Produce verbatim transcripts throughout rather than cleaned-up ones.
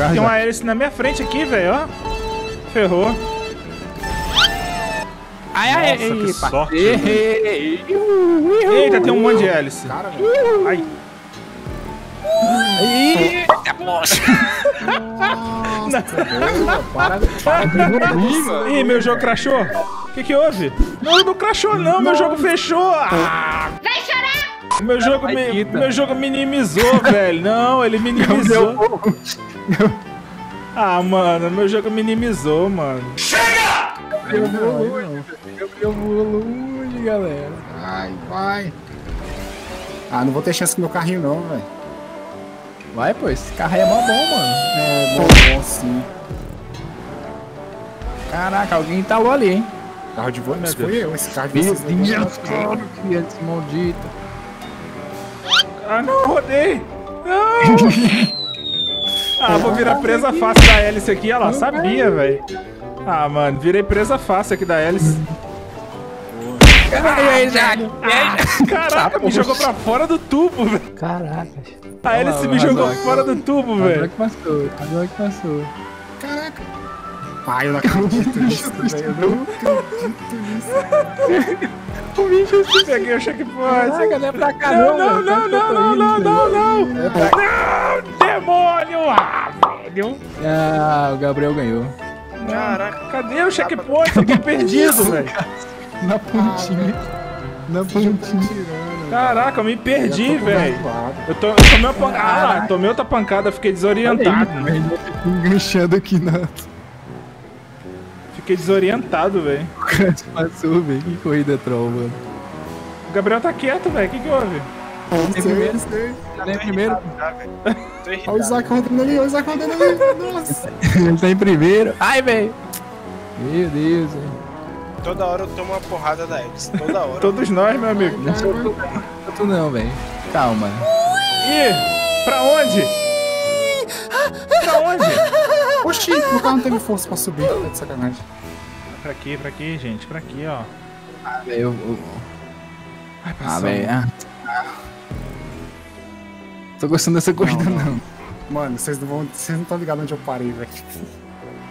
Carga. Tem uma hélice na minha frente aqui, velho, ó. Ferrou. Ai, ai, nossa, que sorte. Eita, tem um monte de hélice. Cara, velho. Ai. Eita, moça. Ih, meu jogo crashou. O que que houve? Não, não crashou não, meu jogo fechou. Ah. Vai chorar! Meu jogo, me, meu jogo minimizou, velho. Não, ele minimizou. Ah, mano, meu jogo minimizou, mano. Chega! Eu vou, eu vou, galera. Vai, vai. Ah, não vou ter chance com meu carrinho não, velho. Vai, pô, esse carro aí é mó bom, mano. É, bom, bom sim. Caraca, alguém entalou ali, hein? Carro de voo, meu Deus. Foi eu, esse carro de voo. Meu Deus, criança maldita. Ah, não, rodei. Não. Ah, vou virar presa fácil da hélice aqui. Olha lá, sabia, velho. Ah, mano, virei presa fácil aqui da hélice. Caraca, me jogou pra fora do tubo, velho. Caraca. A hélice me jogou fora do tubo, velho. Agora que passou, agora que passou. Caraca. Pai, eu não acredito nisso, velho. Eu não acredito nisso. O bicho se peguei, eu achei que foi. Você cadê pra cá? Não, não, não, não, não, não, não, não. Não, demônio! Ah, velho. Ah, o Gabriel ganhou. Caraca, cadê o checkpoint? Fiquei perdido, velho. Na pontinha. Na pontinha. Caraca, eu me perdi, velho. Eu, tô, eu tomei uma pancada. Ah, tomei outra pancada, eu fiquei desorientado. Eu fico enganchando aqui na. Fiquei desorientado, velho. O cara passou, velho. Que corrida troll, mano. O Gabriel tá quieto, velho. O que que houve? Não sei, primeiro, não sei. Ele é primeiro. Olha o Isaac rodando ali, olha o Isaac rodando ali. Nossa. Ele tá em primeiro. Ai, velho. Meu Deus, velho. Toda hora eu tomo uma porrada da X. Toda hora. Todos nós, meu amigo. Não sou tu, não, tô não, velho. Calma. Ih, pra onde? Pra onde? Oxi, o carro não teve força pra subir, tá de sacanagem. Pra aqui, pra aqui, gente, pra aqui, ó. Ah, velho, eu... Ai, ah, velho, ah. Tô gostando dessa corrida, não, não. não. Mano, vocês não vão... Vocês não estão ligados onde eu parei, velho.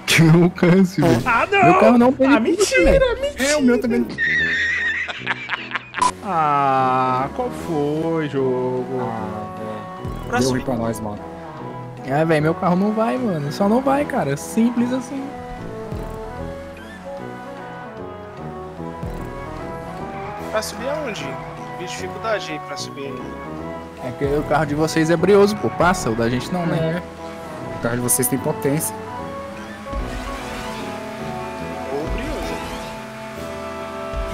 Que eu não canso, velho. Ah, não! Meu carro não perdeu. Ah, mentira, velho. Mentira! É, o meu também. Ah, qual foi, jogo? Ah, velho. Deu ruim pra nós, mano. Ah, velho, meu carro não vai, mano. Só não vai, cara. Simples assim. Pra subir aonde? Que dificuldade aí pra subir. É que o carro de vocês é brioso, pô. Passa, o da gente não, né? É. O carro de vocês tem potência. Ou brioso.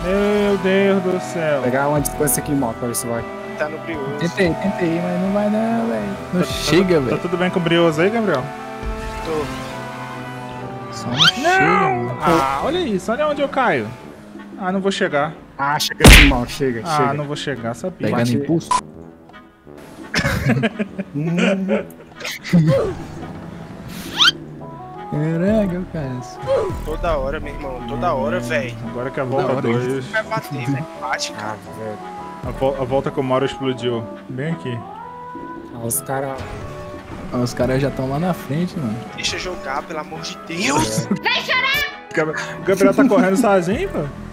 Meu Deus do céu. Pegar uma distância aqui em moto, olha se vai. Tá no brioso. Tentei, tentei, mas não vai não, velho. Não tá, chega, velho. Tá tudo bem com o brioso aí, Gabriel? Tô. Só não, não chega. Ah, olha isso, olha onde eu caio. Ah, não vou chegar. Ah, chega de mal, chega, ah, chega. Ah, não vou chegar, sabia. Pegando impulso. Caraca, o cara. Toda hora, meu irmão, toda hora, velho. Agora que a volta dois. Vai bater, velho. Bate, cara, velho. A, vol a volta que o Mauro explodiu. Bem aqui. Ah, os caras... Ah, os caras já estão lá na frente, mano. Deixa jogar, pelo amor de Deus! Vai chorar! O Gabriel tá correndo sozinho, pô. O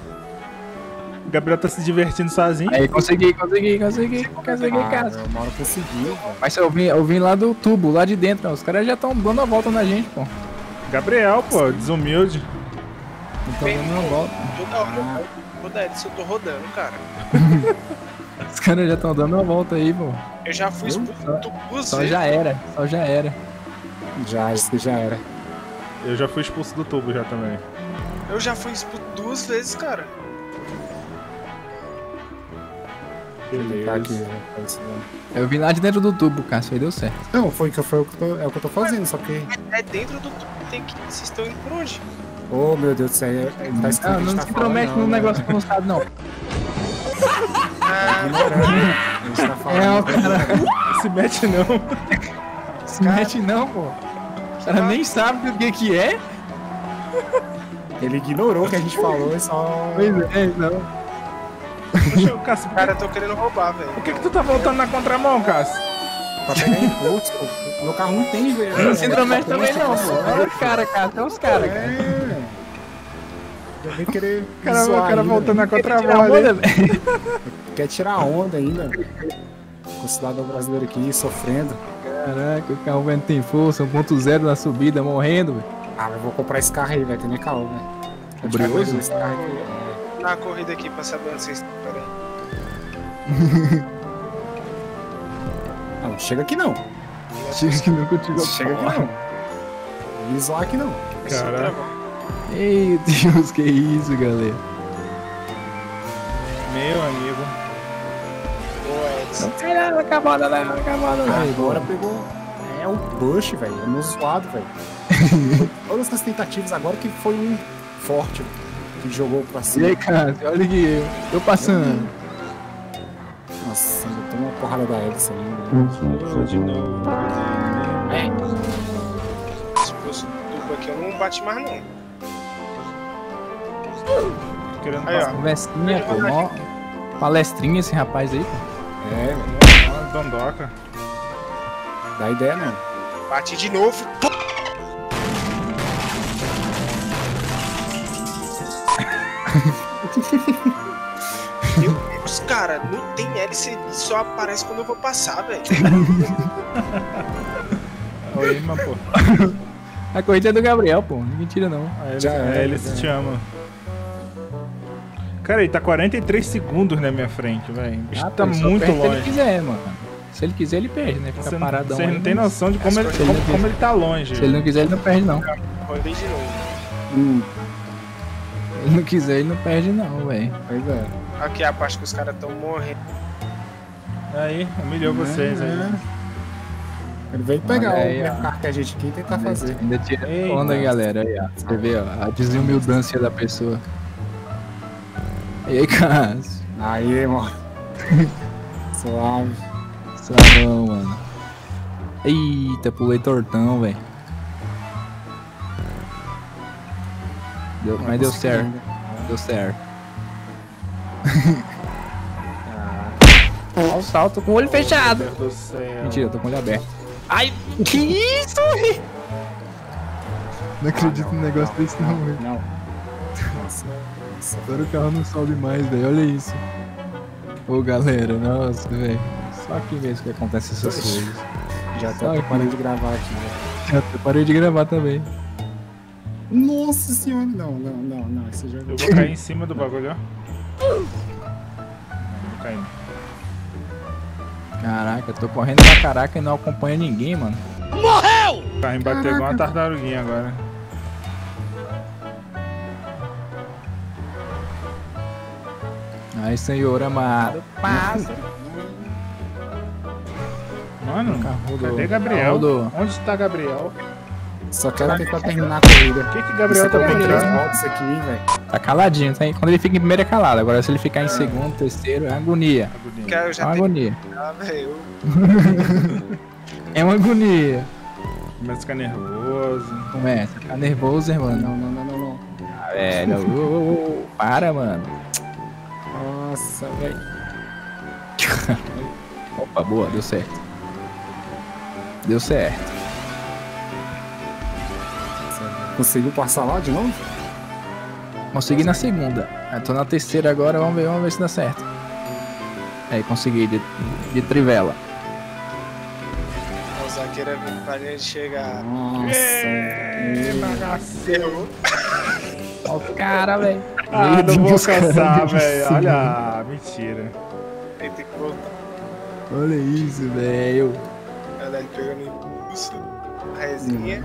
Gabriel tá se divertindo sozinho. Aí, consegui, consegui, consegui. Consegui, ah, cara. O Mauro conseguiu, pô. Mas eu vim, eu vim lá do tubo, lá de dentro, mano. Os caras já estão dando a volta na gente, pô. Gabriel, pô, desumilde. Não tão dando a volta. Toda hora, toda hora, eu tô rodando, cara. Os caras já estão dando uma volta aí, pô. Eu já fui expulso duas vezes. Só já era, só já era. Já, isso já era. Eu já fui expulso do tubo já também. Eu já fui expulso duas vezes, cara. Beleza. Eu vim lá de dentro do tubo, cara, isso aí deu certo. Não, foi, foi o que eu tô, é o que eu tô fazendo, só que... É dentro do tubo, tem que... Vocês estão indo por onde? Oh, meu Deus do céu, é... Não, não se promete num negócio que não sabe, não. A gente tá falando. É, o cara. Se mete não. Se cara... mete não, pô. O cara nem sabe o que que é. Ele ignorou o que a gente falou e só... Pois é, não. Poxa, o Cássio, cara, eu tô querendo roubar, velho. Por que que tu tá voltando na contramão, Cássio? Pra pegar impulso, meu carro não tem joelho. Não se intromete também não, olha os caras, cara, até os caras. É. Já vem querer cara, o cara voltando na contramão. Quer tirar onda ainda. O cidadão brasileiro aqui, sofrendo. Caraca, o carro velho não tem força, um ponto zero na subida, morrendo, velho. Ah, mas eu vou comprar esse carro aí, velho, tem nem calor, velho. Brioso? Na corrida aqui, pra saber onde vocês estão, peraí. Não, chega aqui não. Chega aqui não, continua. Chega aqui não. Isolar aqui não. Caraca. Meu Deus, que isso, galera. Meu amigo. Boa, Edson. Não acabou, não acabou, não. Agora pegou. É o Bush, velho. É meu zoado, velho. Todas essas tentativas agora que foi um forte que jogou pra cima. E aí, cara, olha aqui. Eu passando. Nossa, já tem uma porrada da Edson ali. De novo. É. Se fosse duplo aqui, eu não bate mais não. Aí, ó. Conversinha, pô. Mó palestrinha esse rapaz aí, pô. É, velho. É dondoca. Dá ideia, não. Bate de novo. Meu Deus, cara, não tem hélice, só aparece quando eu vou passar, velho. Oi, mas, pô. A corrida é do Gabriel, pô. Ninguém tira, não. Já é, ele se chama. Cara, ele tá quarenta e três segundos na minha frente, velho. Ah, tá muito longe. Se ele quiser, mano. Se ele quiser, ele perde, né? Fica paradão. Você não tem noção de como ele, como, como ele tá longe. Se ele não quiser, ele não perde, não. Rodei de novo. Hum. Se ele não quiser, ele não perde, não, velho. Pois é. Aqui é a parte que os caras tão morrendo. Aí, humilhou vocês é, aí. Né? Ele veio pegar aí, o carro que a gente aqui e tentar ainda fazer. Ainda tira onda, nossa, galera. Aí, ó. Você vê, ó, a desumildância da pessoa. E aí, cara? Aí, mano. Suave. Suavão, mano. Eita, pulei tortão, velho. Mas deu certo. Ainda. Deu certo. Olha o salto com o olho fechado. Mentira, eu tô com o olho aberto. Ai, que isso? Não acredito ah, não, num negócio não, desse não, velho. Não. Nossa, nossa. Agora o carro não sobe mais, velho. Olha isso. Ô galera, nossa, velho. Só aqui mesmo que acontece essas coisas. Já até parei de gravar aqui, velho. Já até parei de gravar também. Nossa senhora. Não, não, não, não. Esse já... Eu vou cair em cima do bagulho, ó. Caraca, eu tô correndo pra caraca e não acompanha ninguém, mano. Morreu! O carrinho bateu igual uma tartaruguinha agora. Ai, senhor amado. Passa. Mano, do... cadê Gabriel? Do... Onde tá Gabriel? Só quero tentar terminar a corrida. O que que Gabriel tá brincando? Isso aqui, velho. Tá caladinho, tá? Quando ele fica em primeiro é calado. Agora se ele ficar em segundo, terceiro, é agonia. Cara, eu já é uma agonia. Ah, velho. É uma agonia. Começa a ficar nervoso. Começa a ficar nervoso, irmão. Não, não, não, não, não. Ah, velho. Oh, oh, oh. Para, mano. Nossa, velho. Opa, boa, deu certo. Deu certo. Conseguiu passar lá de novo? Consegui na segunda. Eu tô na terceira agora, vamos ver, vamos ver se dá certo. Aí consegui de, de trivela. O zagueiro é vindo pra gente chegar. Nossa, é, bagaceiro. Olha o cara, velho. Ah, não vou cansar, velho. Olha, mentira. Tem que voltar. Olha isso, velho. Olha ele pegando impulso. A resinha.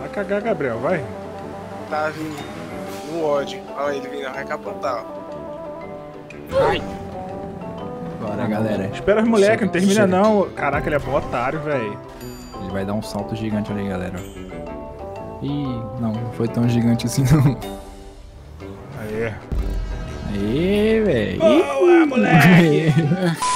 Vai cagar, Gabriel, vai. Tá vindo no ódio. Olha ele vindo, vai capotar. Ai. Bora, galera. Espera os moleques, não termina chega. Não. Caraca, ele é bom otário, velho. Ele vai dar um salto gigante ali, galera. Ih, não, não foi tão gigante assim, não. Aê. Aê, velho. Boa, moleque.